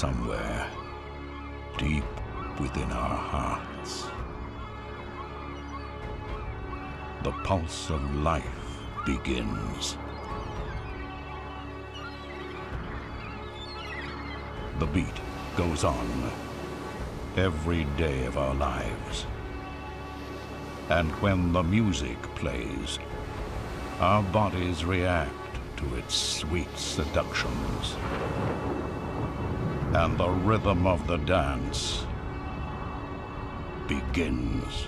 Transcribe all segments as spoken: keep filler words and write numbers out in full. somewhere, deep within our hearts. The pulse of life begins. The beat goes on every day of our lives. And when the music plays, our bodies react to its sweet seductions. And the rhythm of the dance begins.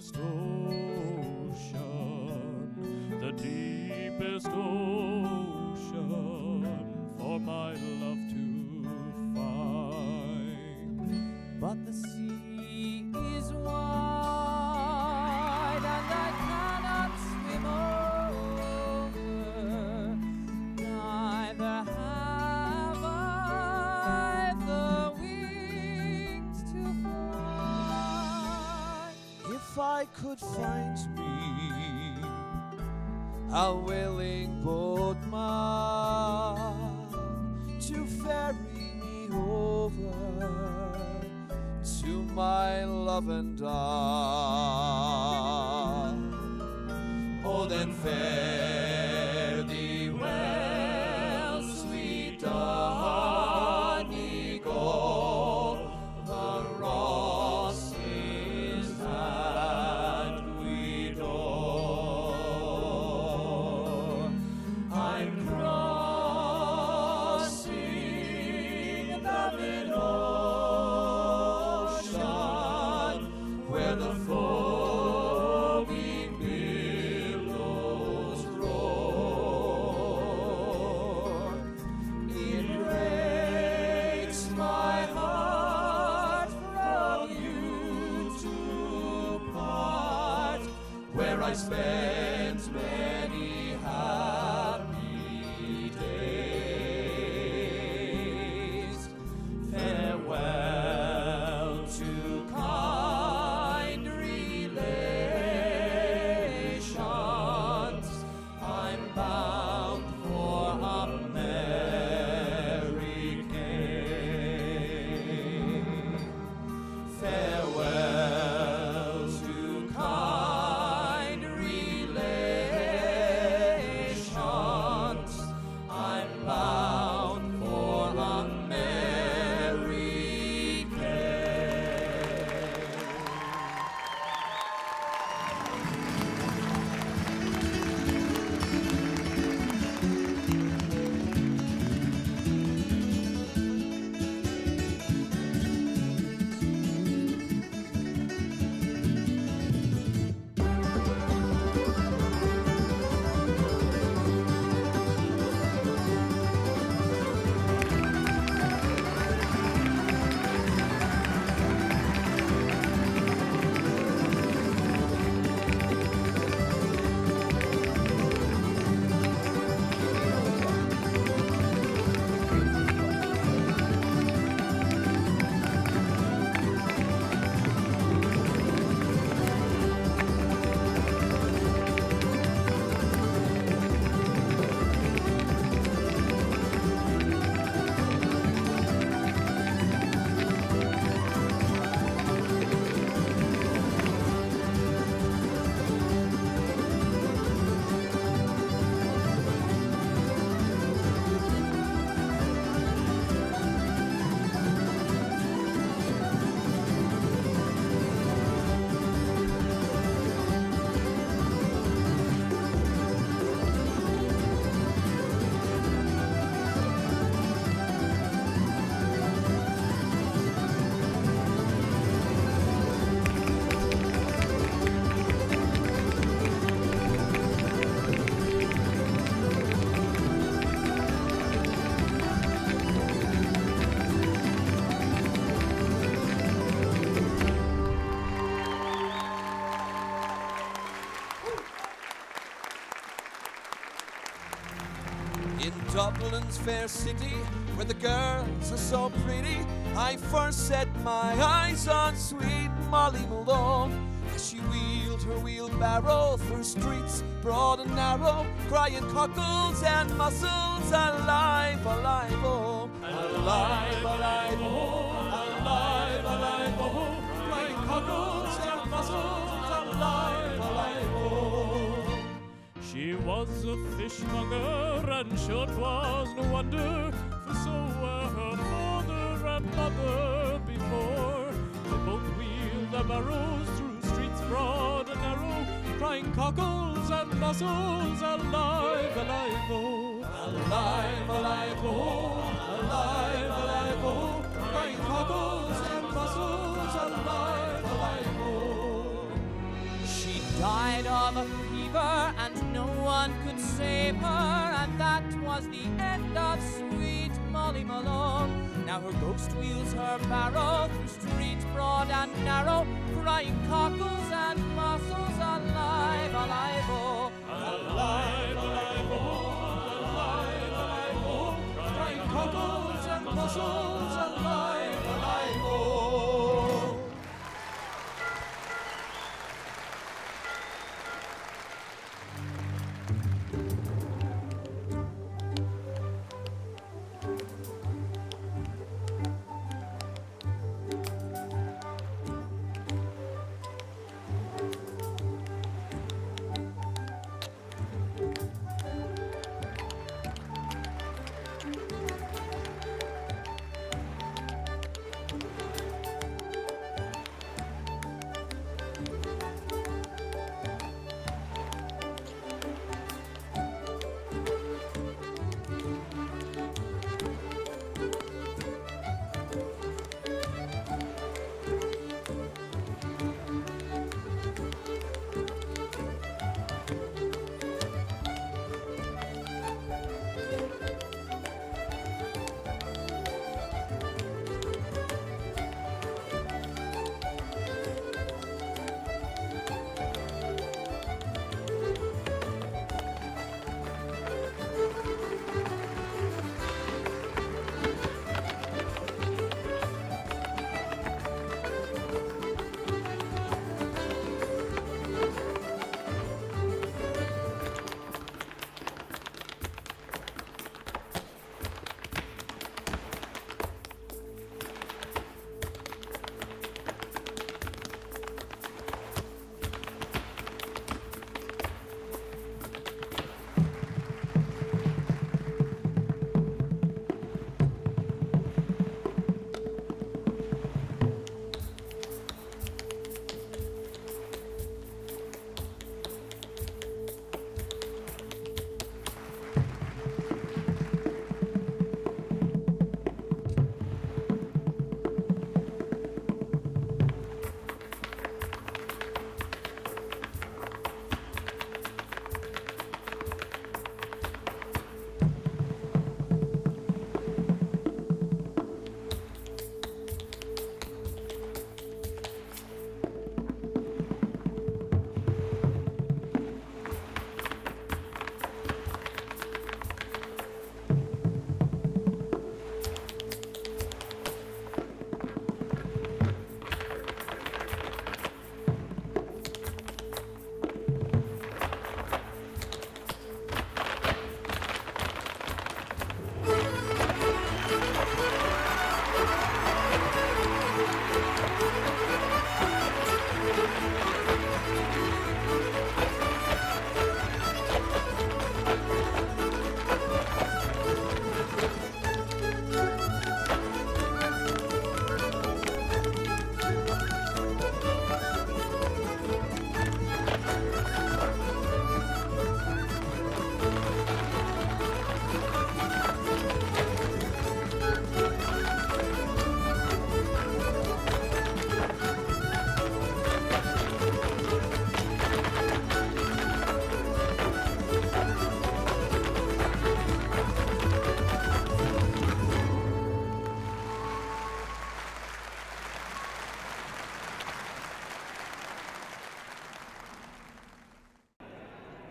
deepest ocean, the deepest ocean for my love to find. But the sea is wide and I cannot swim over, neither have I the wings to fly. If I could find me a willing boatman to ferry me over to my love and I, oh then fare thee well, sweet honey gold, the roses that we adore. I'm crossing the middle where the foaming billows roar. It breaks my heart from you to part, where I spent many happy days. Farewell to come. Dublin's fair city, where the girls are so pretty, I first set my eyes on sweet Molly Malone, as she wheeled her wheelbarrow through streets broad and narrow, crying cockles and mussels, alive, alive, oh, alive, alive, oh, alive, alive, oh, crying cockles and mussels, alive, alive, oh. She was a fishmonger, and sure 'twas no wonder, for so were her father and mother before. They both wheeled their barrows through streets broad and narrow, crying cockles and mussels, alive, alive, oh, alive, alive, oh, alive, alive, oh, crying cockles and mussels, alive, alive, oh. died of a fever, and no one could save her, and that was the end of sweet Molly Malone. Now her ghost wheels her barrow through streets broad and narrow, crying cockles and mussels, alive, alive, oh, alive, alive, oh, alive, alive, oh, crying cockles and mussels, alive, alive, oh.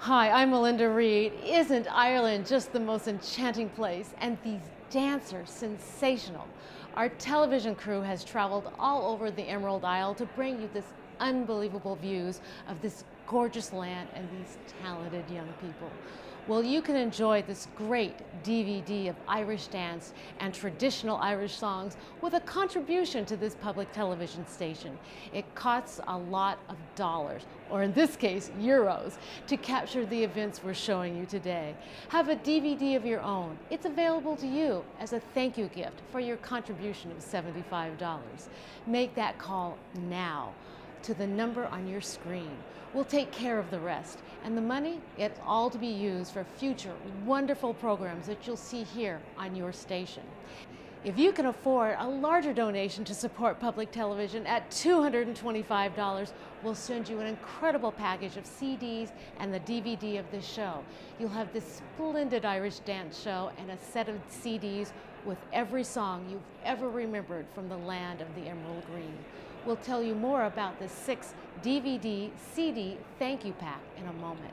Hi, I'm Melinda Reed. Isn't Ireland just the most enchanting place? And these dancers, sensational. Our television crew has traveled all over the Emerald Isle to bring you this unbelievable views of this gorgeous land and these talented young people. Well, you can enjoy this great D V D of Irish dance and traditional Irish songs with a contribution to this public television station. It costs a lot of dollars, or in this case, euros, to capture the events we're showing you today. Have a D V D of your own. It's available to you as a thank you gift for your contribution of seventy-five dollars. Make that call now to the number on your screen. We'll take care of the rest. And the money, it's all to be used for future wonderful programs that you'll see here on your station. If you can afford a larger donation to support Public Television at two hundred twenty-five dollars, we'll send you an incredible package of C Ds and the D V D of the show. You'll have this splendid Irish dance show and a set of C Ds with every song you've ever remembered from the land of the Emerald Green. We'll tell you more about the six D V D C D thank you pack in a moment.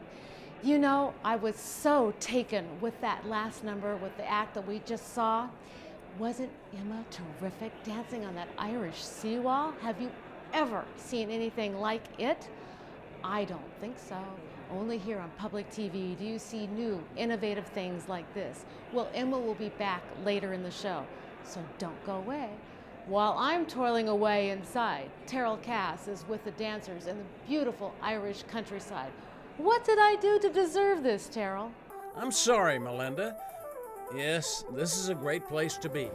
You know, I was so taken with that last number, with the act that we just saw. Wasn't Emma terrific dancing on that Irish seawall? Have you ever seen anything like it? I don't think so. Only here on public T V do you see new, innovative things like this. Well, Emma will be back later in the show, so don't go away. While I'm twirling away inside, Terrel Cass is with the dancers in the beautiful Irish countryside. What did I do to deserve this, Terrel? I'm sorry, Melinda. Yes, this is a great place to be.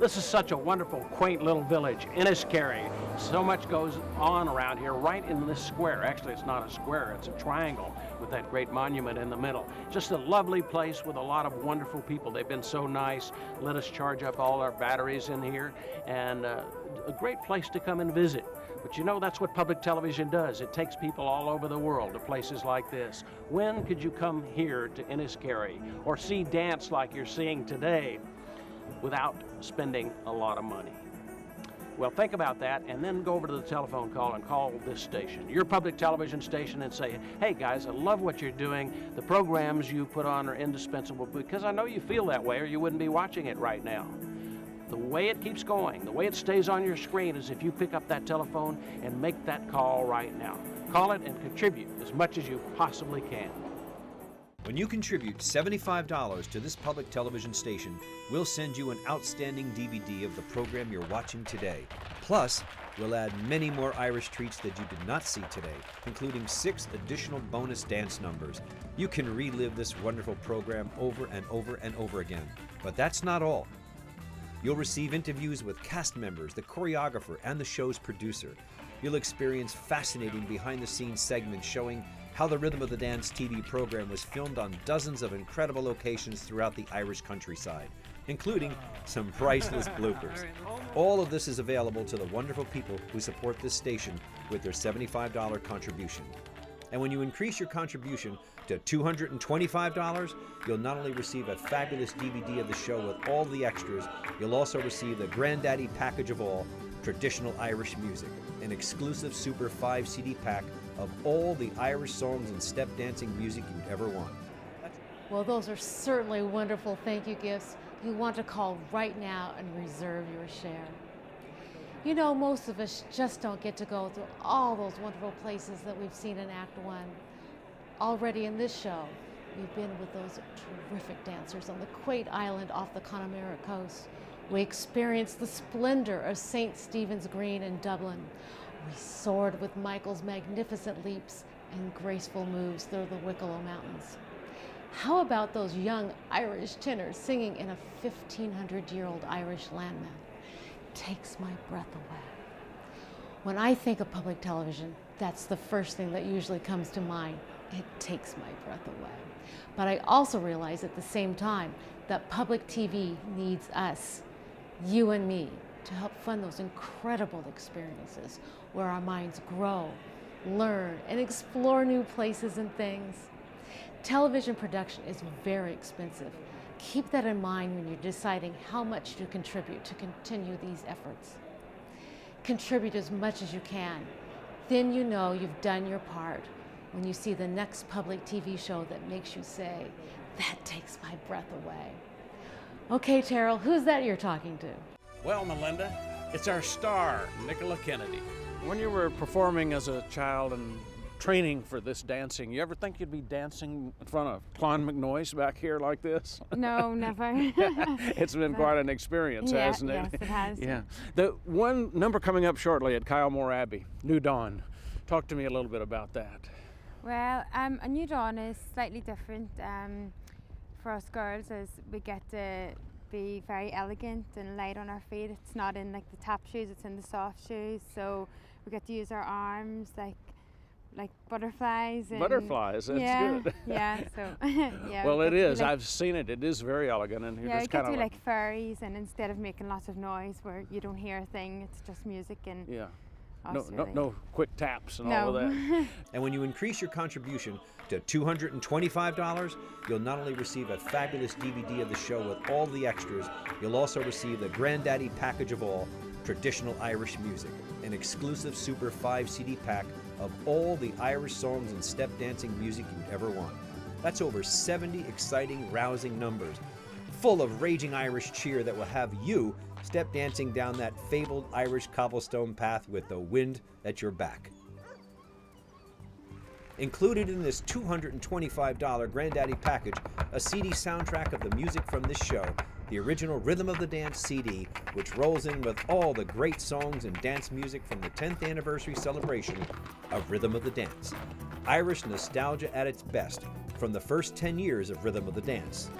This is such a wonderful, quaint little village, Enniskerry. So much goes on around here, right in this square. Actually, it's not a square, it's a triangle with that great monument in the middle. Just a lovely place with a lot of wonderful people. They've been so nice, let us charge up all our batteries in here, and uh, a great place to come and visit. But you know, that's what public television does. It takes people all over the world to places like this. When could you come here to Enniskerry or see dance like you're seeing today without spending a lot of money? Well, think about that and then go over to the telephone call and call this station, your public television station, and say, hey guys, I love what you're doing. The programs you put on are indispensable because I know you feel that way or you wouldn't be watching it right now. The way it keeps going, the way it stays on your screen is if you pick up that telephone and make that call right now. Call it and contribute as much as you possibly can. When you contribute seventy-five dollars to this public television station, we'll send you an outstanding D V D of the program you're watching today. Plus, we'll add many more Irish treats that you did not see today, including six additional bonus dance numbers. You can relive this wonderful program over and over and over again. But that's not all. You'll receive interviews with cast members, the choreographer, and the show's producer. You'll experience fascinating behind-the-scenes segments showing how the Rhythm of the Dance T V program was filmed on dozens of incredible locations throughout the Irish countryside, including some priceless bloopers. All of this is available to the wonderful people who support this station with their seventy-five dollar contribution. And when you increase your contribution to two hundred twenty-five dollars, you'll not only receive a fabulous D V D of the show with all the extras, you'll also receive the granddaddy package of all, traditional Irish music, an exclusive Super five C D pack of all the Irish songs and step dancing music you'd ever want. Well, those are certainly wonderful thank you gifts. You want to call right now and reserve your share. You know, most of us just don't get to go through all those wonderful places that we've seen in Act One. Already in this show, we've been with those terrific dancers on the quaint island off the Connemara coast. We experienced the splendor of Saint Stephen's Green in Dublin. We soared with Michael's magnificent leaps and graceful moves through the Wicklow Mountains. How about those young Irish tenors singing in a fifteen hundred year old Irish landmark? Takes my breath away. When I think of public television, that's the first thing that usually comes to mind. It takes my breath away. But I also realize at the same time that public T V needs us, you and me, to help fund those incredible experiences where our minds grow, learn, and explore new places and things. Television production is very expensive. Keep that in mind when you're deciding how much to contribute to continue these efforts. Contribute as much as you can. Then you know you've done your part when you see the next public T V show that makes you say, that takes my breath away. Okay, Terrel, who's that you're talking to? Well, Melinda, it's our star, Nicola Kennedy. When you were performing as a child and training for this dancing, you ever think you'd be dancing in front of Clonmacnoise back here like this? No, never. Yeah, it's been quite an experience, yeah, hasn't it? Yes, it has. Yeah. The one number coming up shortly at Kylemore Abbey, New Dawn. Talk to me a little bit about that. Well, um, a New Dawn is slightly different um, for us girls, as we get to be very elegant and light on our feet. It's not in like the tap shoes, it's in the soft shoes. So we get to use our arms like like butterflies. And butterflies, that's yeah, good. Yeah, so. yeah, well, it is. Like, I've seen it. It is very elegant. And yeah, it gets you like, like fairies, and instead of making lots of noise where you don't hear a thing, it's just music and. Yeah. No, no, no quick taps and no. all of that. And when you increase your contribution to two hundred twenty-five dollars, you'll not only receive a fabulous D V D of the show with all the extras, you'll also receive the granddaddy package of all, traditional Irish music, an exclusive Super five C D pack of all the Irish songs and step dancing music you'd ever want. That's over seventy exciting, rousing numbers, full of raging Irish cheer that will have you step dancing down that fabled Irish cobblestone path with the wind at your back. Included in this two hundred twenty-five dollar Granddaddy package, a C D soundtrack of the music from this show, the original Rhythm of the Dance C D, which rolls in with all the great songs and dance music from the tenth anniversary celebration of Rhythm of the Dance. Irish nostalgia at its best from the first ten years of Rhythm of the Dance.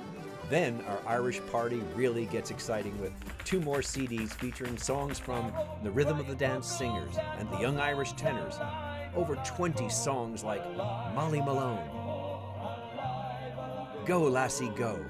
Then our Irish party really gets exciting with two more C Ds featuring songs from the Rhythm of the Dance Singers and the Young Irish Tenors. Over twenty songs like Molly Malone, Go Lassie Go.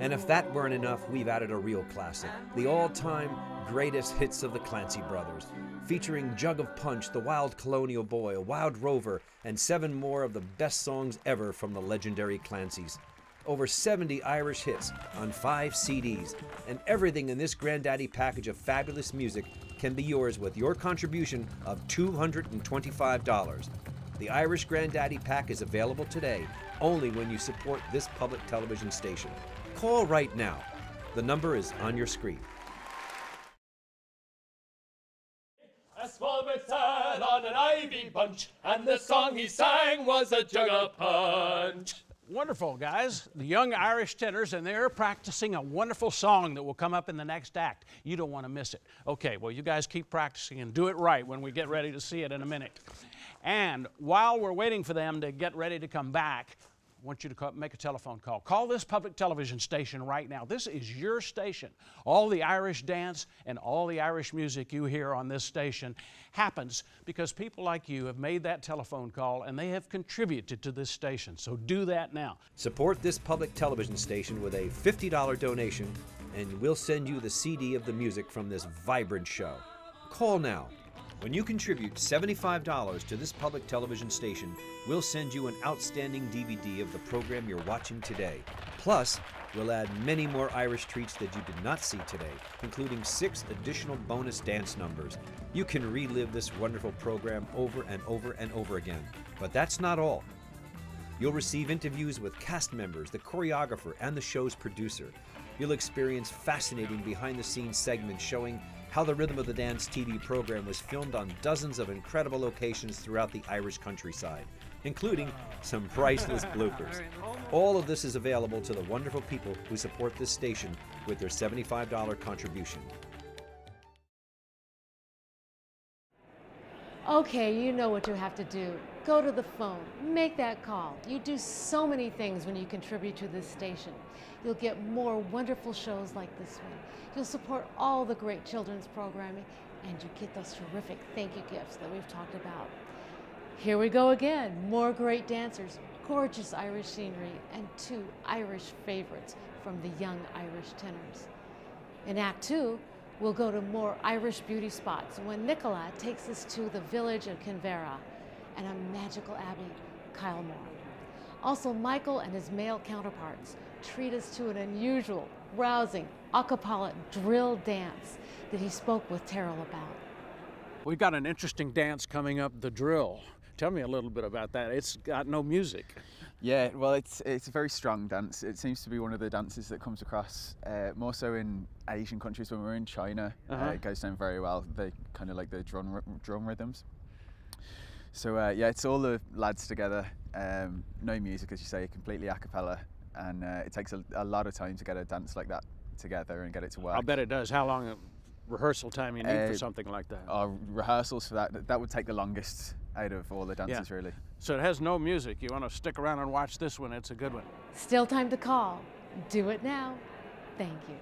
And if that weren't enough, we've added a real classic, the all-time greatest hits of the Clancy Brothers, featuring Jug of Punch, The Wild Colonial Boy, A Wild Rover, and seven more of the best songs ever from the legendary Clancys. Over seventy Irish hits on five C Ds, and everything in this Granddaddy package of fabulous music can be yours with your contribution of two hundred twenty-five dollars. The Irish Granddaddy Pack is available today only when you support this public television station. Call right now. The number is on your screen. A small bird sat on an ivy bunch, and the song he sang was a jug of punch. Wonderful, guys. The Young Irish Tenors, and they're practicing a wonderful song that will come up in the next act. You don't want to miss it. Okay, well, you guys keep practicing and do it right when we get ready to see it in a minute. And while we're waiting for them to get ready to come back, I want you to make a telephone call. Call this public television station right now. This is your station. All the Irish dance and all the Irish music you hear on this station happens because people like you have made that telephone call and they have contributed to this station. So do that now. Support this public television station with a fifty dollar donation and we'll send you the C D of the music from this vibrant show. Call now. When you contribute seventy-five dollars to this public television station, we'll send you an outstanding D V D of the program you're watching today. Plus, we'll add many more Irish treats that you did not see today, including six additional bonus dance numbers. You can relive this wonderful program over and over and over again. But that's not all. You'll receive interviews with cast members, the choreographer, and the show's producer. You'll experience fascinating behind-the-scenes segments showing how the Rhythm of the Dance T V program was filmed on dozens of incredible locations throughout the Irish countryside, including some priceless bloopers. All of this is available to the wonderful people who support this station with their seventy-five dollar contribution. Okay, you know what you have to do. Go to the phone, make that call. You do so many things when you contribute to this station. You'll get more wonderful shows like this one. You'll support all the great children's programming, and you get those terrific thank you gifts that we've talked about. Here we go again, more great dancers, gorgeous Irish scenery, and two Irish favorites from the Young Irish Tenors. In Act Two, we'll go to more Irish beauty spots when Nicola takes us to the village of Kinvera and a magical abbey, Kylemore. Also, Michael and his male counterparts treat us to an unusual, rousing, a cappella drill dance that he spoke with Terrel about. We've got an interesting dance coming up, the drill. Tell me a little bit about that. It's got no music. Yeah, well, it's it's a very strong dance. It seems to be one of the dances that comes across uh, more so in Asian countries. When we're in China, uh-huh. uh, it goes down very well. They kind of like the drum drum rhythms. So uh, yeah, it's all the lads together. Um, no music, as you say, completely a cappella, and uh, it takes a, a lot of time to get a dance like that together and get it to work. I bet it does. How long a rehearsal time you need uh, for something like that? Our rehearsals for that that would take the longest out of all the dances, yeah. Really. So it has no music. You want to stick around and watch this one. It's a good one. Still time to call. Do it now. Thank you.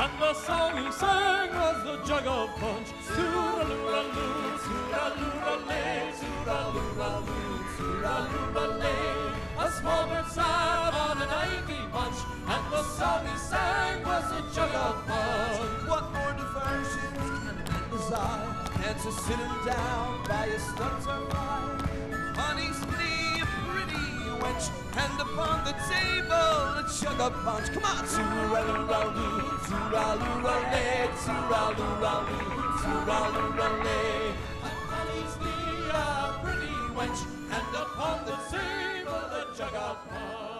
And the song he sang was the jug of punch. Tooraloo-raloo, tooraloo-ralay, tooraloo-raloo, tooraloo-ralay. A small bird sat on an ivy bunch, and the song he sang was the jug of punch. What more diversions can man desire than to sit him down by a stunter fire? Honey, sleep, pretty wench, and upon the table a jug of punch. Come on! Tooraloo-raloo, tooraloo-ralay, tooraloo-raloo, tooraloo-ralay. Honey's the uh, pretty wench, and upon the table a jug of punch.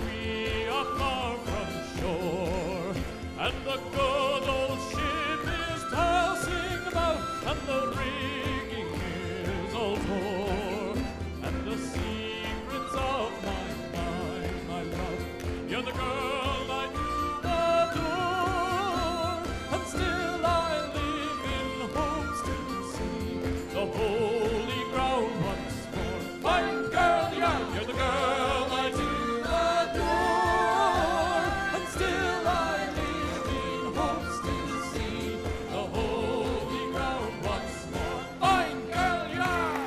we are far from shore, and the good old ship is tossing about, and the rigging is all tore, and the secrets of my mind, my love, you're the girl I do adore, and still I live in hopes to see the holy ground once more. My girl, you are, you're the girl I do adore, and still I live in hopes to see the holy ground once more. My girl, you are.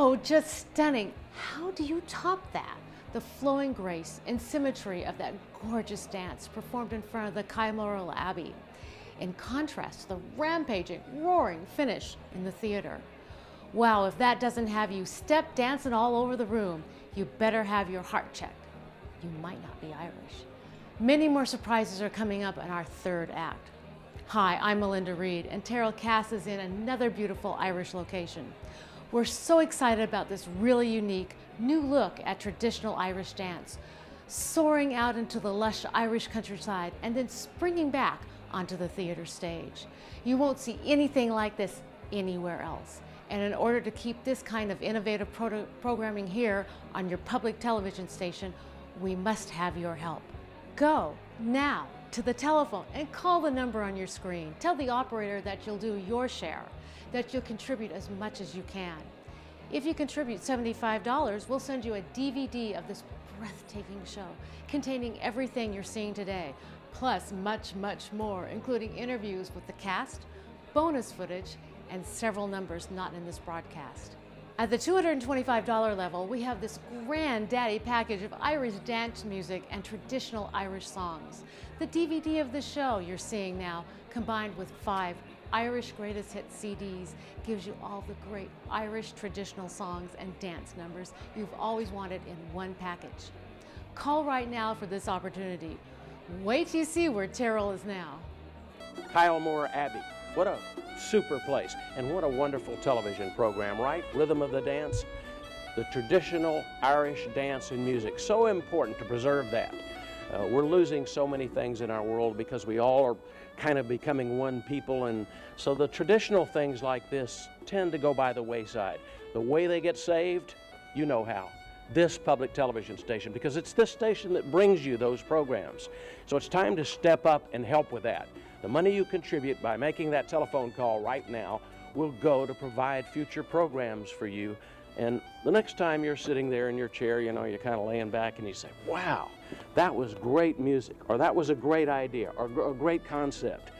Oh, just stunning. How do you top that? The flowing grace and symmetry of that gorgeous dance performed in front of the Kylemore Abbey, in contrast to the rampaging, roaring finish in the theater. Wow, if that doesn't have you step dancing all over the room, you better have your heart checked. You might not be Irish. Many more surprises are coming up in our third act. Hi, I'm Melinda Reed, and Terrel Cass is in another beautiful Irish location. We're so excited about this really unique new look at traditional Irish dance, soaring out into the lush Irish countryside and then springing back onto the theater stage. You won't see anything like this anywhere else. And in order to keep this kind of innovative pro programming here on your public television station, we must have your help. Go now to the telephone and call the number on your screen. Tell the operator that you'll do your share, that you'll contribute as much as you can. If you contribute seventy-five dollars, we'll send you a D V D of this breathtaking show containing everything you're seeing today, plus much, much more, including interviews with the cast, bonus footage, and several numbers not in this broadcast. At the two hundred twenty-five dollar level, we have this granddaddy package of Irish dance music and traditional Irish songs. The D V D of the show you're seeing now, combined with five Irish Greatest Hit C Ds, gives you all the great Irish traditional songs and dance numbers you've always wanted in one package. Call right now for this opportunity. Wait till you see where Terrel is now. Kylemore Abbey. What a super place, and what a wonderful television program, right? Rhythm of the Dance, the traditional Irish dance and music. So important to preserve that. Uh, we're losing so many things in our world because we all are kind of becoming one people, and so the traditional things like this tend to go by the wayside. The way they get saved, you know how. This public television station, because it's this station that brings you those programs. So it's time to step up and help with that. The money you contribute by making that telephone call right now will go to provide future programs for you. And the next time you're sitting there in your chair, you know, you're kind of laying back and you say, wow, that was great music, or that was a great idea, or a great concept.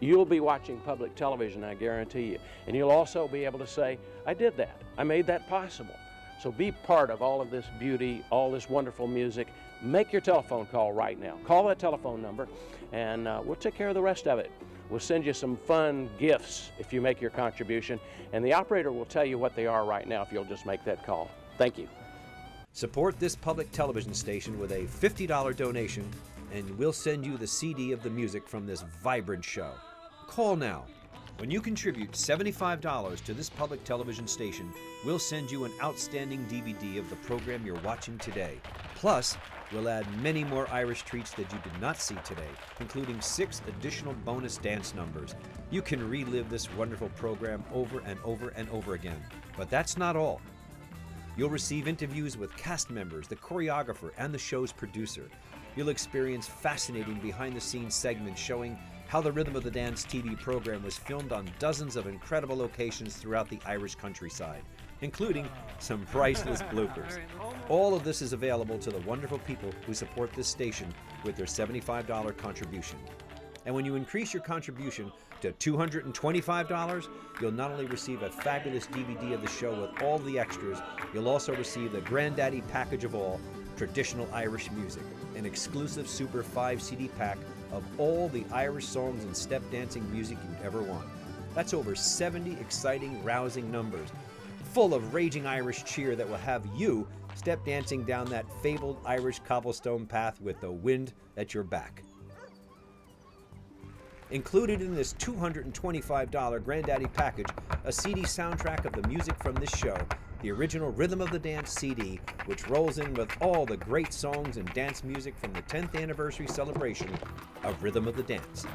You'll be watching public television, I guarantee you. And you'll also be able to say, I did that. I made that possible. So be part of all of this beauty, all this wonderful music. Make your telephone call right now. Call that telephone number, and uh, we'll take care of the rest of it. We'll send you some fun gifts if you make your contribution, and the operator will tell you what they are right now if you'll just make that call. Thank you. Support this public television station with a fifty dollar donation, and we'll send you the C D of the music from this vibrant show. Call now. When you contribute seventy-five dollars to this public television station, we'll send you an outstanding D V D of the program you're watching today. Plus, we'll add many more Irish treats that you did not see today, including six additional bonus dance numbers. You can relive this wonderful program over and over and over again. But that's not all. You'll receive interviews with cast members, the choreographer, and the show's producer. You'll experience fascinating behind-the-scenes segments showing how the Rhythm of the Dance T V program was filmed on dozens of incredible locations throughout the Irish countryside, including some priceless bloopers. All of this is available to the wonderful people who support this station with their seventy-five dollar contribution. And when you increase your contribution to two hundred twenty-five dollars, you'll not only receive a fabulous D V D of the show with all the extras, you'll also receive the granddaddy package of all, traditional Irish music, an exclusive Super five C D pack of all the Irish songs and step dancing music you'd ever want. That's over seventy exciting, rousing numbers, full of raging Irish cheer that will have you step dancing down that fabled Irish cobblestone path with the wind at your back. Included in this two hundred twenty-five dollar Granddaddy package, a C D soundtrack of the music from this show, the original Rhythm of the Dance C D, which rolls in with all the great songs and dance music from the tenth anniversary celebration of Rhythm of the Dance.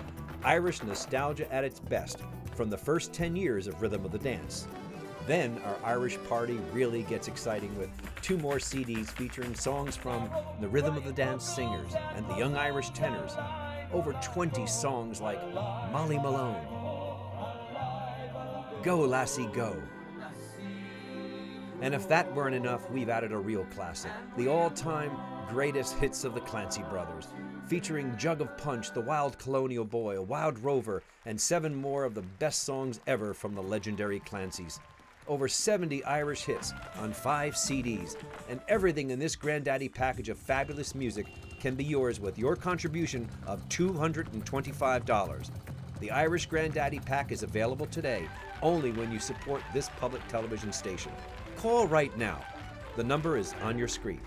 Irish nostalgia at its best from the first ten years of Rhythm of the Dance. Then our Irish party really gets exciting with two more C Ds featuring songs from the Rhythm of the Dance Singers and the Young Irish Tenors. Over twenty songs like Molly Malone, Go Lassie Go, and if that weren't enough, we've added a real classic, the all-time greatest hits of the Clancy Brothers, featuring Jug of Punch, The Wild Colonial Boy, Wild Rover, and seven more of the best songs ever from the legendary Clancys. over seventy Irish hits on five C Ds, and everything in this granddaddy package of fabulous music can be yours with your contribution of two hundred twenty-five dollars. The Irish Granddaddy Pack is available today only when you support this public television station. Call right now. The number is on your screen.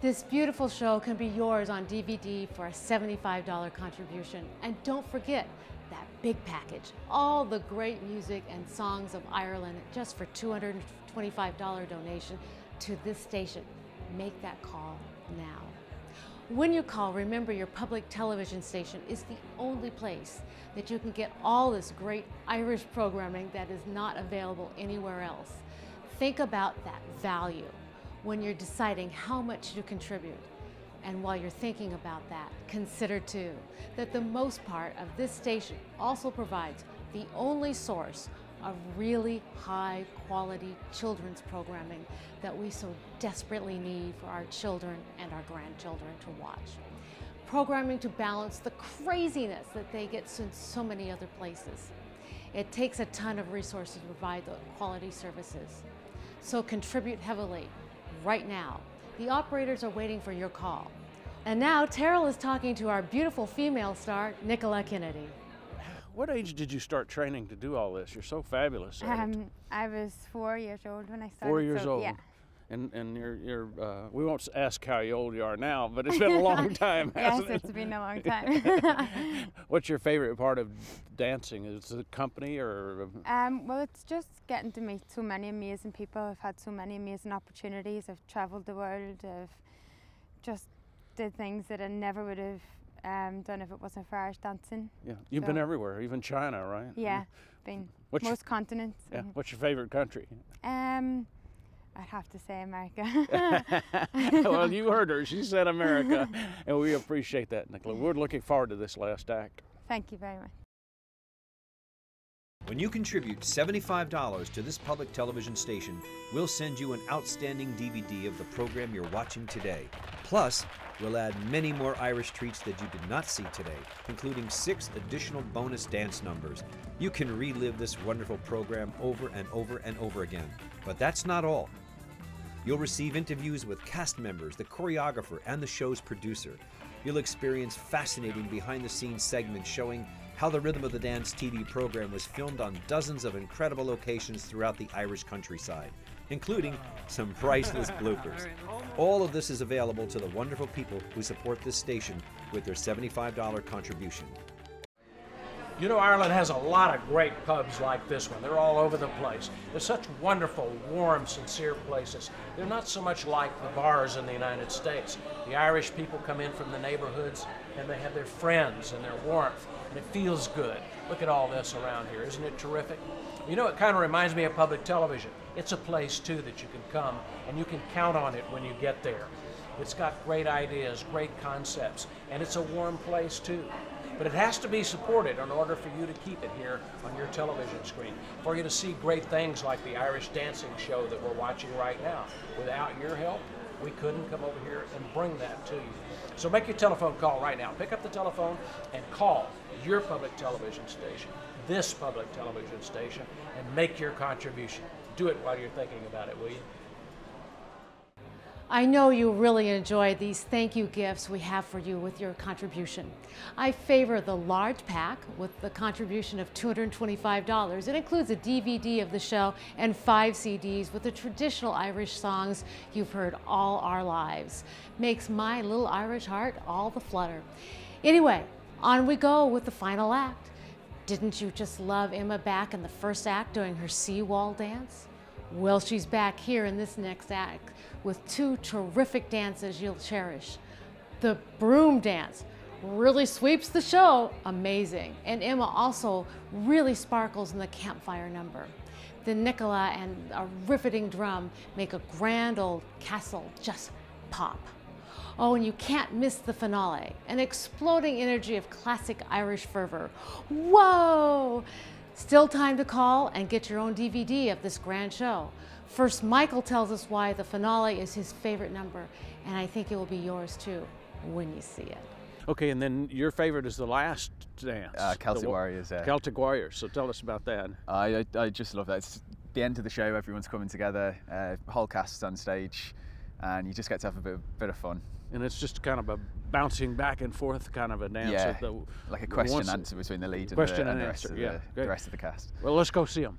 This beautiful show can be yours on D V D for a seventy-five dollar contribution. And don't forget that big package, all the great music and songs of Ireland just for two hundred twenty-five dollar donation to this station. Make that call now. When you call, remember your public television station is the only place that you can get all this great Irish programming that is not available anywhere else. Think about that value when you're deciding how much you contribute. And while you're thinking about that, consider too that the most part of this station also provides the only source of really high quality children's programming that we so desperately need for our children and our grandchildren to watch. Programming to balance the craziness that they get in so many other places. It takes a ton of resources to provide the quality services. So contribute heavily right now. The operators are waiting for your call. And now Terrel is talking to our beautiful female star, Nicola Kennedy. What age did you start training to do all this? You're so fabulous. Um, I was four years old when I started. Four years so, old. Yeah. And and you're you're. Uh, we won't ask how old you are now, but it's been a long time. Yes, hasn't it? It's been a long time. What's your favorite part of dancing? Is it the company or? Um, well, it's just getting to meet so many amazing people. I've had so many amazing opportunities. I've traveled the world. I've just did things that I never would have. Um, done if it wasn't for Irish dancing. Yeah, you've so. been everywhere, even China, right? Yeah, been What's most your, continents. Yeah. What's your favorite country? Um, I'd have to say America. Well, you heard her. She said America, and we appreciate that, Nicola. We're looking forward to this last act. Thank you very much. When you contribute seventy-five dollars to this public television station, we'll send you an outstanding D V D of the program you're watching today. Plus, we'll add many more Irish treats that you did not see today, including six additional bonus dance numbers. You can relive this wonderful program over and over and over again. But that's not all. You'll receive interviews with cast members, the choreographer, and the show's producer. You'll experience fascinating behind-the-scenes segments showing how the Rhythm of the Dance T V program was filmed on dozens of incredible locations throughout the Irish countryside, including some priceless bloopers. All of this is available to the wonderful people who support this station with their seventy-five dollar contribution. You know, Ireland has a lot of great pubs like this one. They're all over the place. They're such wonderful, warm, sincere places. They're not so much like the bars in the United States. The Irish people come in from the neighborhoods and they have their friends and their warmth, and it feels good. Look at all this around here. Isn't it terrific? You know, it kind of reminds me of public television. It's a place, too, that you can come, and you can count on it when you get there. It's got great ideas, great concepts, and it's a warm place, too. But it has to be supported in order for you to keep it here on your television screen, for you to see great things like the Irish dancing show that we're watching right now. Without your help, we couldn't come over here and bring that to you. So make your telephone call right now. Pick up the telephone and call your public television station, this public television station, and make your contribution. Do it while you're thinking about it, will you? I know you really enjoyed these thank you gifts we have for you with your contribution. I favor the large pack with the contribution of two hundred twenty-five dollars. It includes a D V D of the show and five C Ds with the traditional Irish songs you've heard all our lives. Makes my little Irish heart all the flutter. Anyway, on we go with the final act. Didn't you just love Emma back in the first act doing her seawall dance? Well, she's back here in this next act with two terrific dances you'll cherish. The broom dance really sweeps the show, amazing. And Emma also really sparkles in the campfire number. Then Nicola and a riveting drum make a grand old castle just pop. Oh, and you can't miss the finale, an exploding energy of classic Irish fervor. Whoa! Still time to call and get your own D V D of this grand show. First, Michael tells us why the finale is his favorite number, and I think it will be yours too when you see it. Okay, and then your favorite is The Last Dance. Uh, Celtic Warriors, yeah. Celtic Warriors, so tell us about that. I, I, I just love that. It's the end of the show, everyone's coming together, uh, whole cast's on stage, and you just get to have a bit, bit of fun. And it's just kind of a bouncing back and forth kind of a dance. Yeah, the, like a question and answer between the lead and, question the, and, and the, rest answer, of the, yeah, the rest of the cast. Well, let's go see them.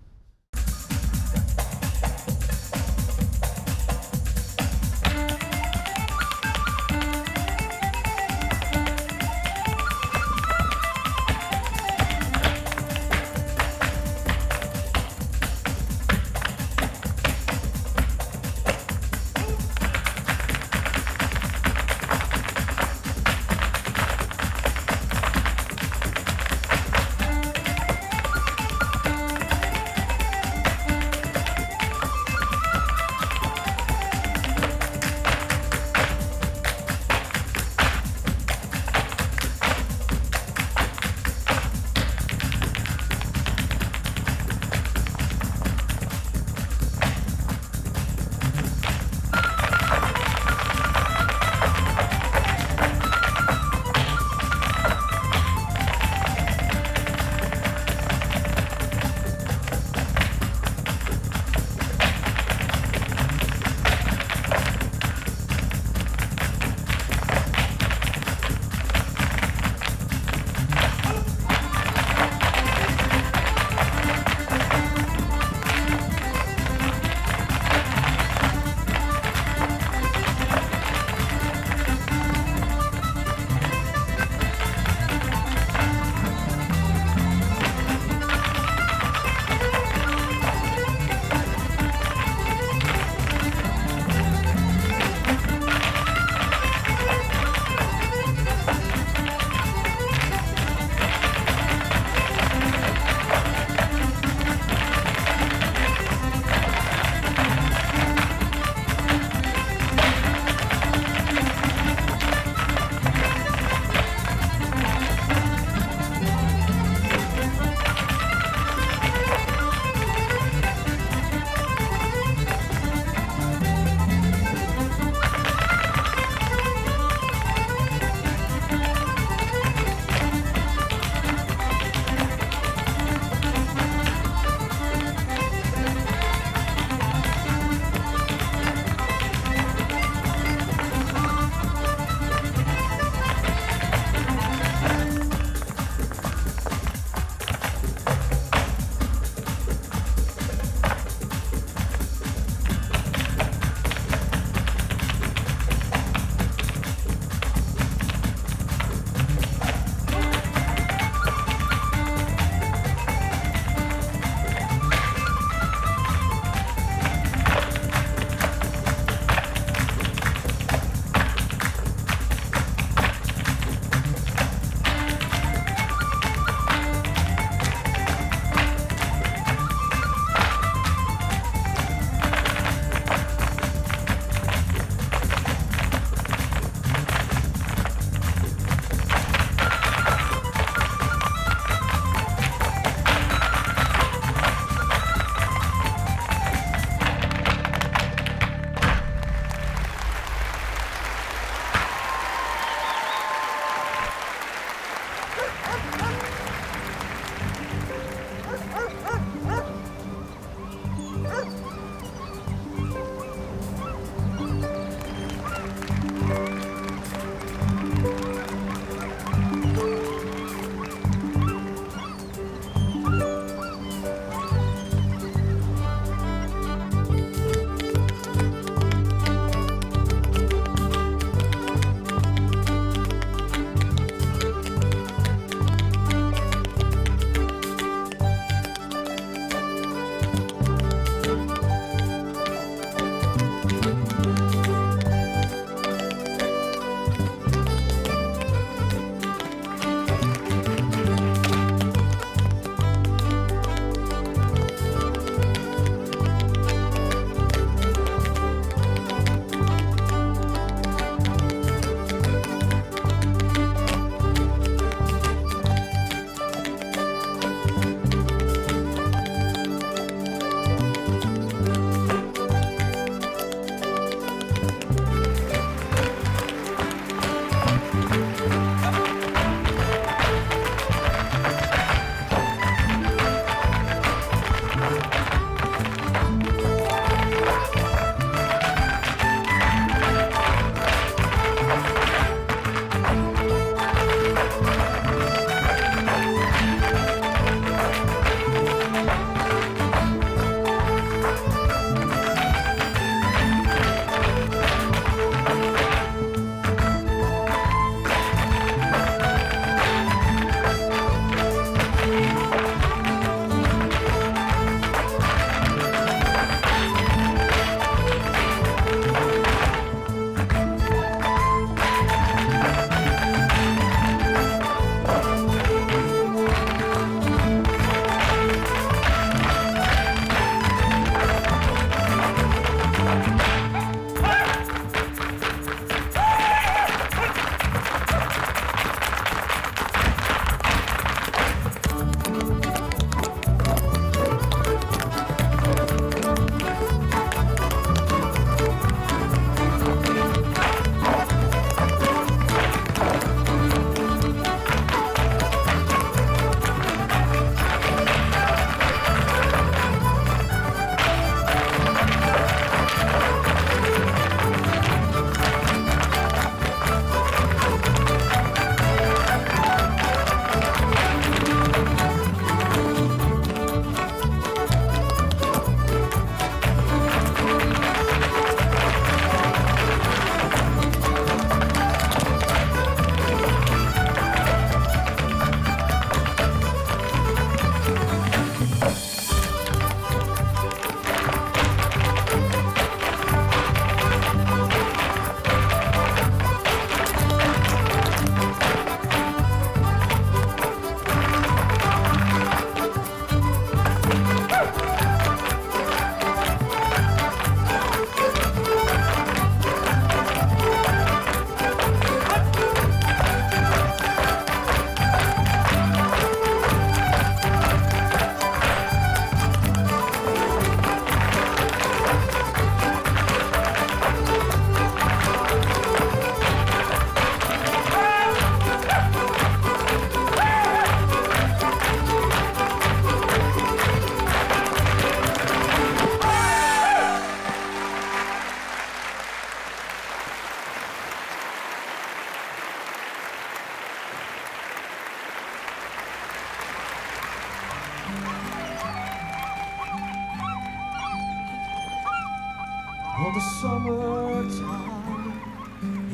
the summertime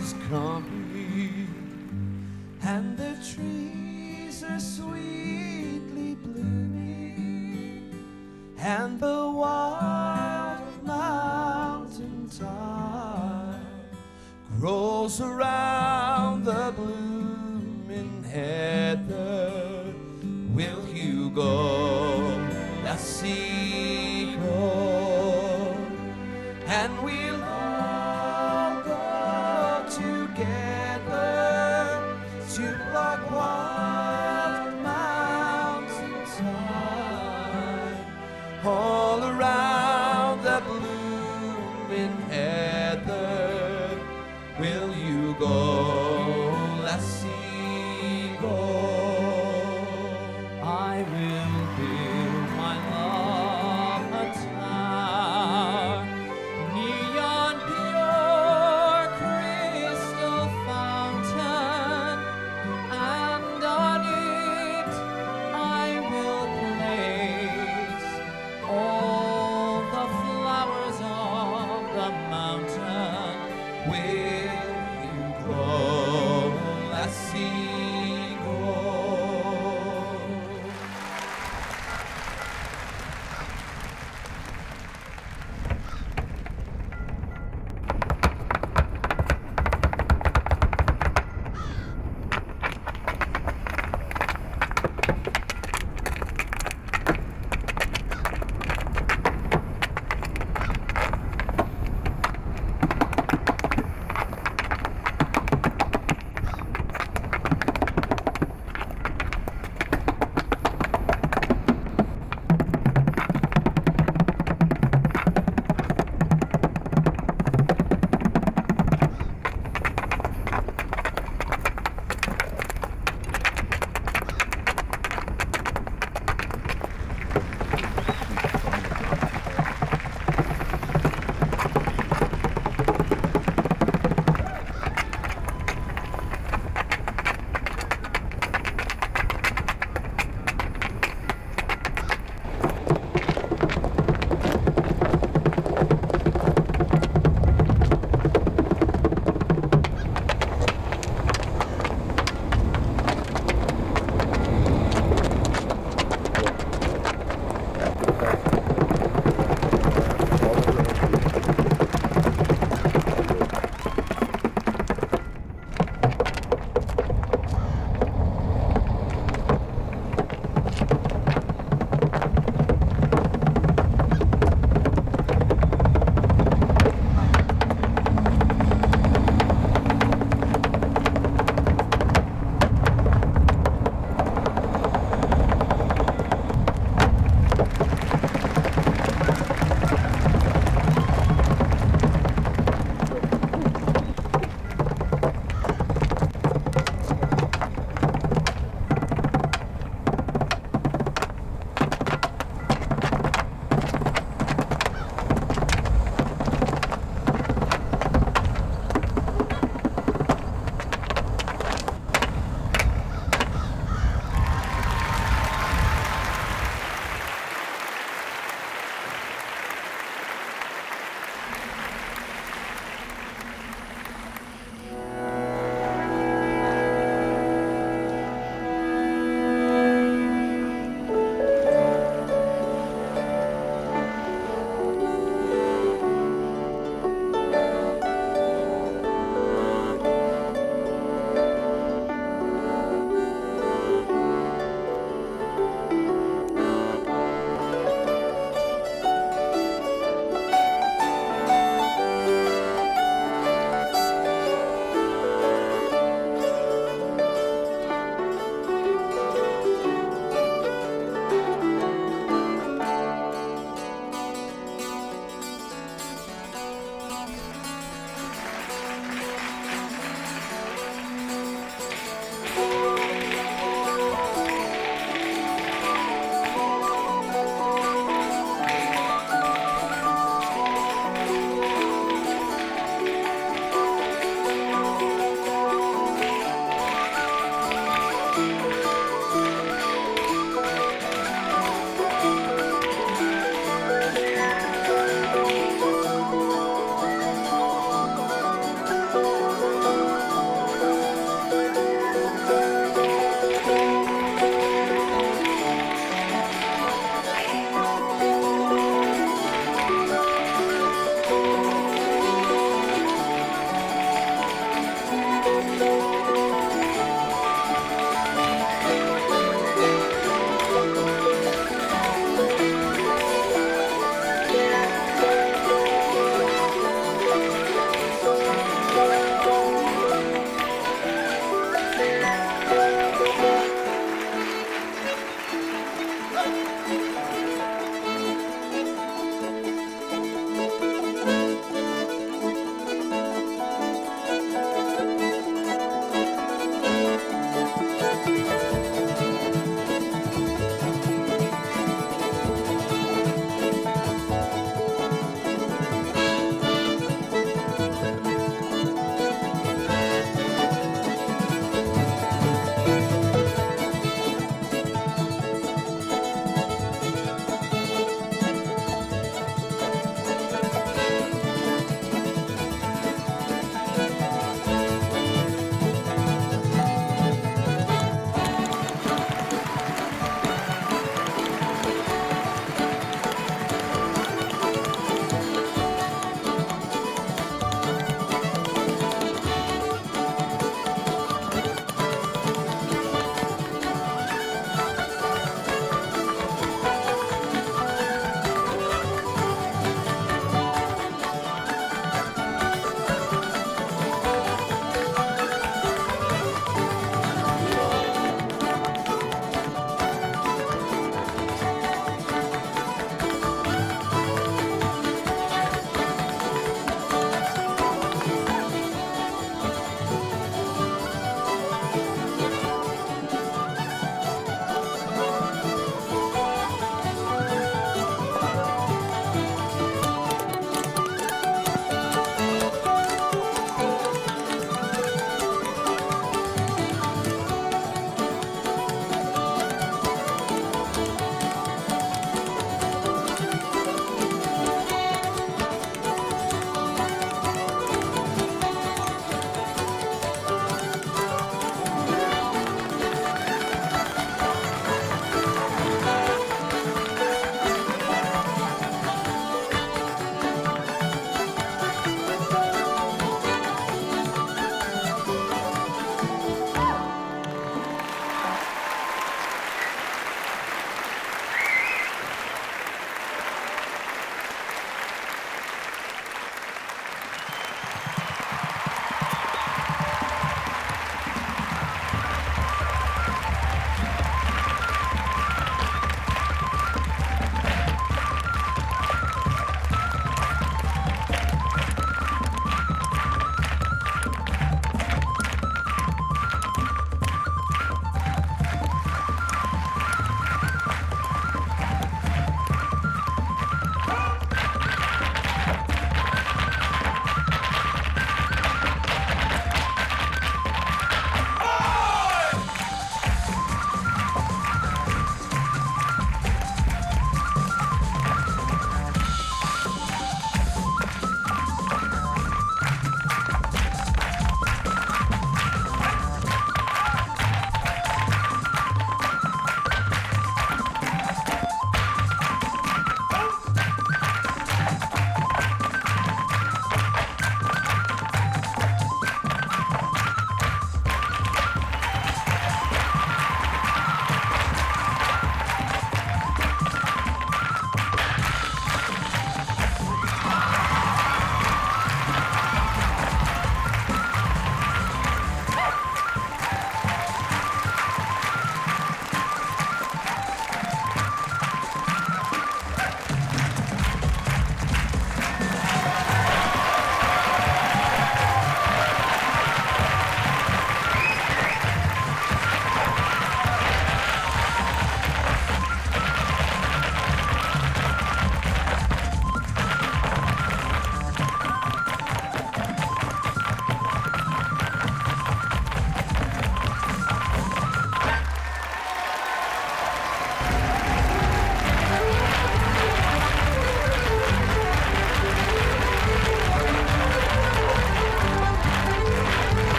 is coming, and the trees are sweetly blooming, and the wild mountain thyme grows around the blooming heather. Will you go, the seagull? And we'll all go together to pluck wild mountainside, all around the blooming heather. Will you go, lassie, go? I will build my love a tower, pure crystal fountain, and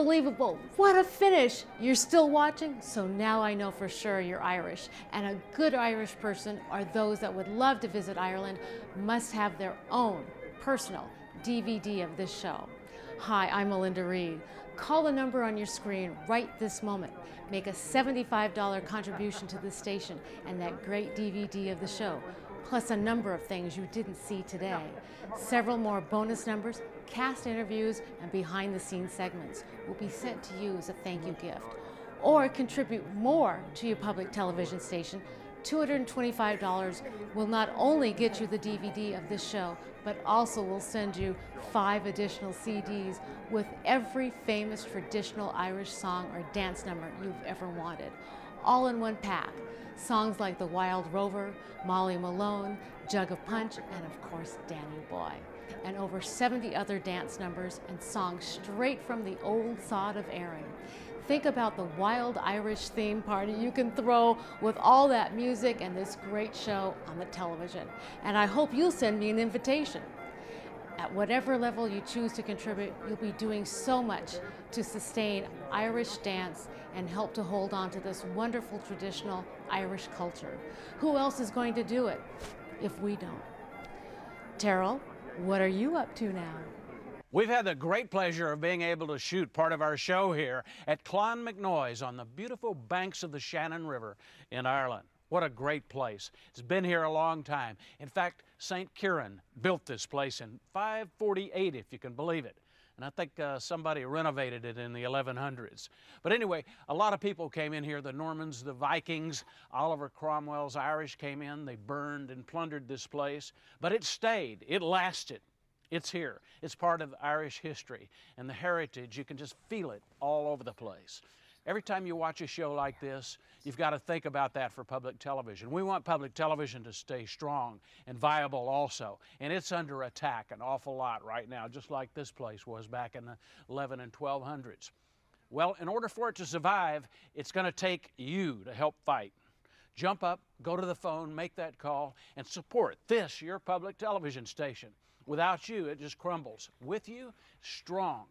Unbelievable. What a finish. You're still watching? So now I know for sure you're Irish. And a good Irish person, or those that would love to visit Ireland, must have their own personal D V D of this show. Hi, I'm Melinda Reed. Call the number on your screen right this moment. Make a seventy-five dollar contribution to the station and that great D V D of the show, plus a number of things you didn't see today. Several more bonus numbers, cast interviews, and behind-the-scenes segments will be sent to you as a thank you gift. Or contribute more to your public television station. two hundred twenty-five dollars will not only get you the D V D of this show, but also will send you five additional C Ds with every famous traditional Irish song or dance number you've ever wanted, all in one pack. Songs like The Wild Rover, Molly Malone, Jug of Punch, and of course, Danny Boy. And over seventy other dance numbers and songs straight from the old sod of Erin. Think about the wild Irish theme party you can throw with all that music and this great show on the television. And I hope you'll send me an invitation. At whatever level you choose to contribute, you'll be doing so much to sustain Irish dance and help to hold on to this wonderful traditional Irish culture. Who else is going to do it if we don't? Terrel, what are you up to now? We've had the great pleasure of being able to shoot part of our show here at Clonmacnoise on the beautiful banks of the Shannon River in Ireland. What a great place. It's been here a long time. In fact, Saint Kieran built this place in five forty-eight, if you can believe it. And I think uh, somebody renovated it in the eleven hundreds. But anyway, a lot of people came in here, the Normans, the Vikings, Oliver Cromwell's Irish came in, they burned and plundered this place, but it stayed, it lasted. It's here, it's part of Irish history and the heritage, you can just feel it all over the place. Every time you watch a show like this, you've got to think about that for public television. We want public television to stay strong and viable also, and it's under attack an awful lot right now, just like this place was back in the eleven and twelve hundreds. Well, in order for it to survive, it's going to take you to help fight. Jump up, go to the phone, make that call, and support this, your public television station. Without you, it just crumbles. With you, strong,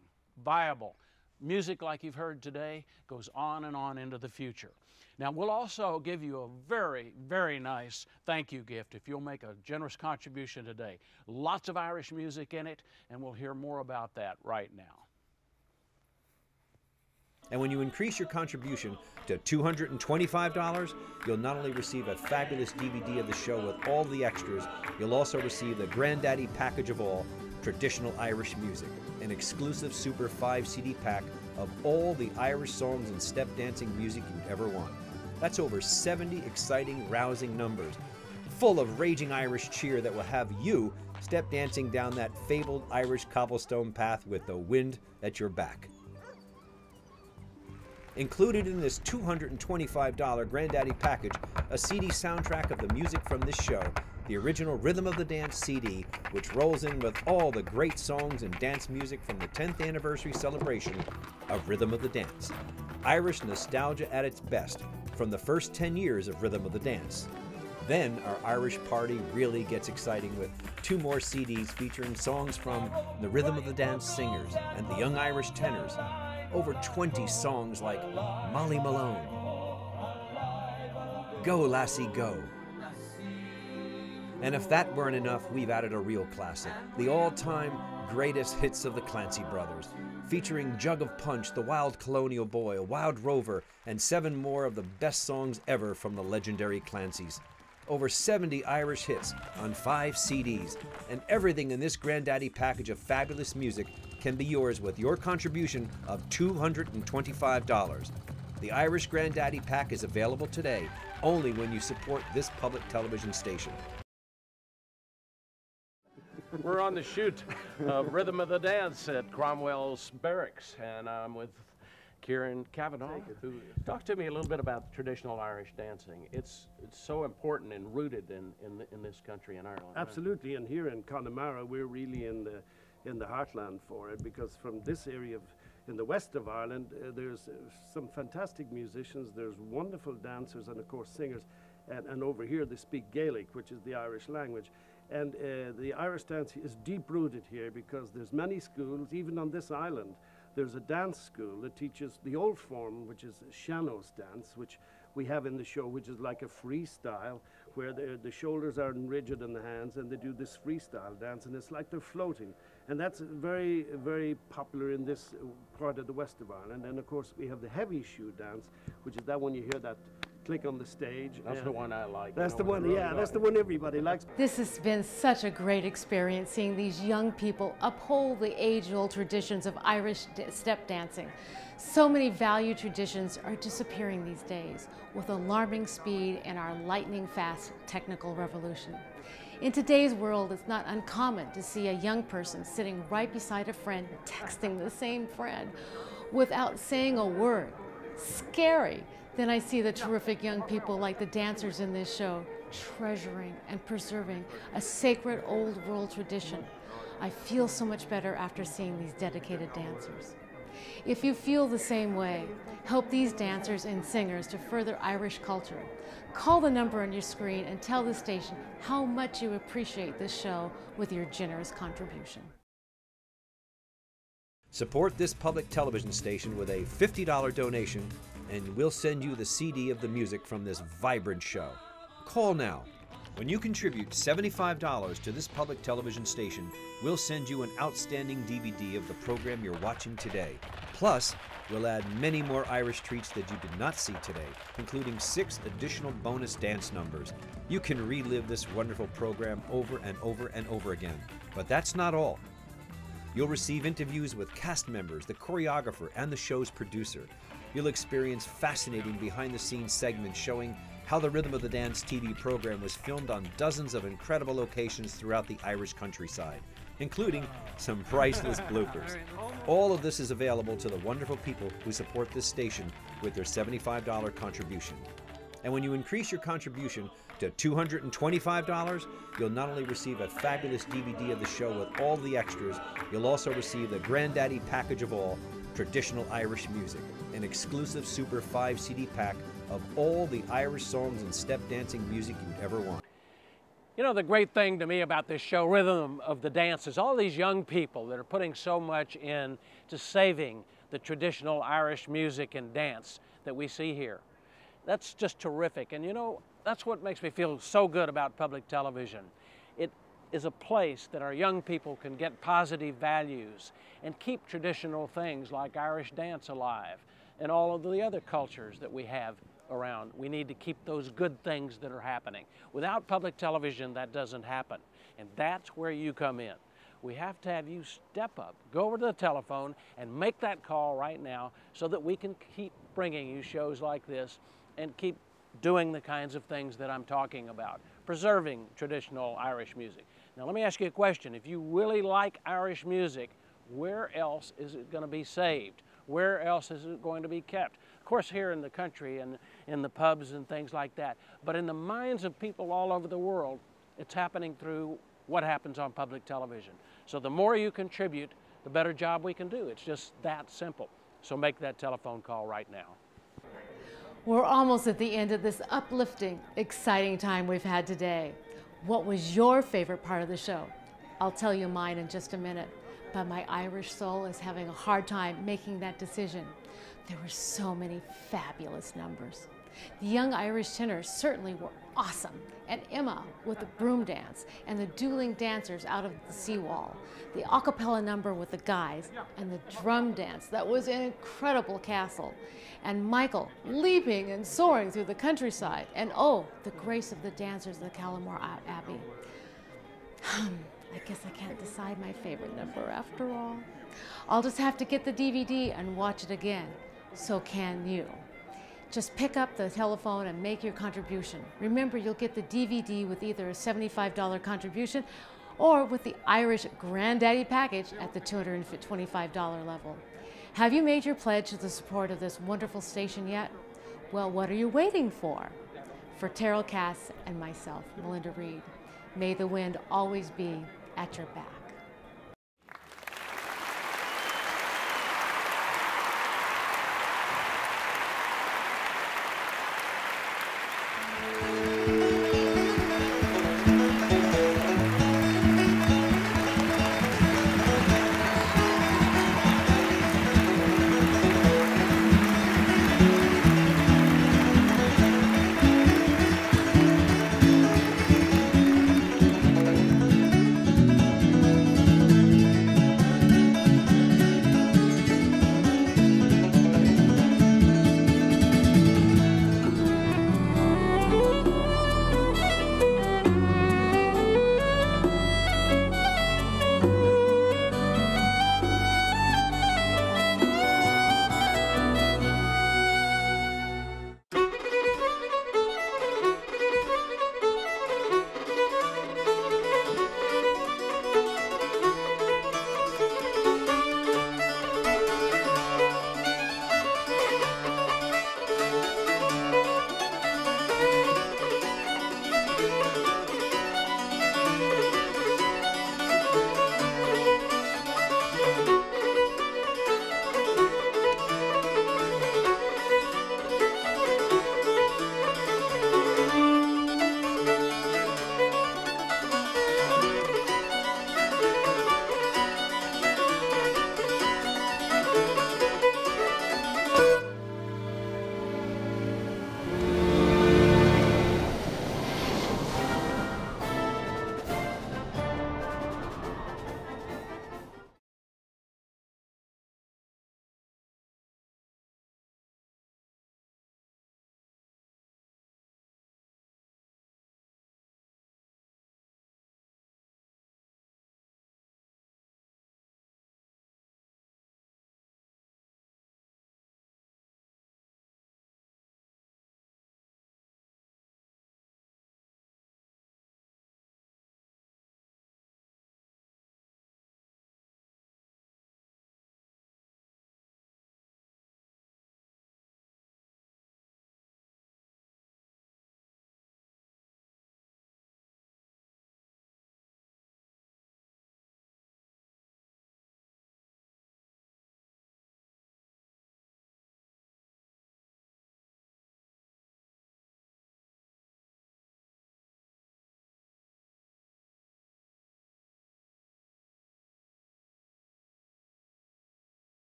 viable. Music like you've heard today goes on and on into the future. Now, we'll also give you a very, very nice thank you gift if you'll make a generous contribution today. Lots of Irish music in it, and we'll hear more about that right now. And when you increase your contribution to two hundred twenty-five dollars, you'll not only receive a fabulous D V D of the show with all the extras, you'll also receive the granddaddy package of all, traditional Irish music, an exclusive Super five C D pack of all the Irish songs and step dancing music you'd ever want. That's over seventy exciting, rousing numbers, full of raging Irish cheer that will have you step dancing down that fabled Irish cobblestone path with the wind at your back. Included in this two hundred twenty-five dollar Granddaddy package, a C D soundtrack of the music from this show, the original Rhythm of the Dance C D, which rolls in with all the great songs and dance music from the tenth anniversary celebration of Rhythm of the Dance. Irish nostalgia at its best from the first ten years of Rhythm of the Dance. Then our Irish party really gets exciting with two more C Ds featuring songs from the Rhythm of the Dance Singers and the Young Irish Tenors. Over twenty songs like Molly Malone, Go Lassie Go. And if that weren't enough, we've added a real classic, the all-time greatest hits of the Clancy Brothers, featuring Jug of Punch, The Wild Colonial Boy, A Wild Rover, and seven more of the best songs ever from the legendary Clancys. Over seventy Irish hits on five C Ds, and everything in this Granddaddy package of fabulous music can be yours with your contribution of two hundred twenty-five dollars. The Irish Granddaddy Pack is available today only when you support this public television station. We're on the shoot of Rhythm of the Dance at Cromwell's Barracks, and I'm with Kieran Cavanagh, who talked to me a little bit about traditional Irish dancing. It's, it's so important and rooted in, in, in this country, in Ireland. Absolutely, and here in Connemara, we're really in the, in the heartland for it, because from this area of, in the west of Ireland, uh, there's uh, some fantastic musicians, there's wonderful dancers, and of course singers, and, and over here they speak Gaelic, which is the Irish language. And uh, the Irish dance is deep-rooted here because there's many schools, even on this island. there's a dance school that teaches the old form, which is Shannos dance, which we have in the show, which is like a freestyle, where the, the shoulders aren't rigid in the hands, and they do this freestyle dance, and it's like they're floating. And that's very, very popular in this part of the west of Ireland. And of course, we have the heavy shoe dance, which is that one you hear that click on the stage. That's the one I like. That's the one, yeah, that's the one everybody likes. This has been such a great experience, seeing these young people uphold the age-old traditions of Irish step dancing. So many valued traditions are disappearing these days with alarming speed and our lightning-fast technical revolution. In today's world, it's not uncommon to see a young person sitting right beside a friend, texting the same friend without saying a word. Scary. Then I see the terrific young people like the dancers in this show, treasuring and preserving a sacred old world tradition. I feel so much better after seeing these dedicated dancers. If you feel the same way, help these dancers and singers to further Irish culture. Call the number on your screen and tell the station how much you appreciate this show with your generous contribution. Support this public television station with a fifty dollar donation, and we'll send you the C D of the music from this vibrant show. Call now. When you contribute seventy-five dollars to this public television station, we'll send you an outstanding D V D of the program you're watching today. Plus, we'll add many more Irish treats that you did not see today, including six additional bonus dance numbers. You can relive this wonderful program over and over and over again. But that's not all. You'll receive interviews with cast members, the choreographer, and the show's producer. You'll experience fascinating behind-the-scenes segments showing how the Rhythm of the Dance T V program was filmed on dozens of incredible locations throughout the Irish countryside, including some priceless bloopers. All of this is available to the wonderful people who support this station with their seventy-five dollar contribution. And when you increase your contribution to two hundred twenty-five dollars, you'll not only receive a fabulous D V D of the show with all the extras, you'll also receive the granddaddy package of all, traditional Irish music, an exclusive Super five C D pack of all the Irish songs and step dancing music you'd ever want. You know, the great thing to me about this show, Rhythm of the Dance, is all these young people that are putting so much in to saving the traditional Irish music and dance that we see here. That's just terrific, and you know, that's what makes me feel so good about public television. It is a place that our young people can get positive values and keep traditional things like Irish dance alive and all of the other cultures that we have around. We need to keep those good things that are happening. Without public television, that doesn't happen, and that's where you come in. We have to have you step up, go over to the telephone, and make that call right now so that we can keep bringing you shows like this and keep doing the kinds of things that I'm talking about, preserving traditional Irish music. Now let me ask you a question. If you really like Irish music, where else is it going to be saved? Where else is it going to be kept? Of course, here in the country and in the pubs and things like that, but in the minds of people all over the world, it's happening through what happens on public television. So the more you contribute, the better job we can do. It's just that simple. So make that telephone call right now. We're almost at the end of this uplifting, exciting time we've had today. What was your favorite part of the show? I'll tell you mine in just a minute, but my Irish soul is having a hard time making that decision. There were so many fabulous numbers. The Young Irish Tenors certainly were awesome, and Emma with the broom dance and the dueling dancers out of the seawall, the a cappella number with the guys, and the drum dance that was an incredible castle, and Michael leaping and soaring through the countryside, and oh, the grace of the dancers of the Kylemore Abbey. I guess I can't decide my favorite number after all. I'll just have to get the D V D and watch it again. So can you. Just pick up the telephone and make your contribution. Remember, you'll get the D V D with either a seventy-five dollar contribution or with the Irish Granddaddy package at the two hundred twenty-five dollar level. Have you made your pledge to the support of this wonderful station yet? Well, what are you waiting for? For Terrel Cass and myself, Melinda Reed, may the wind always be at your back.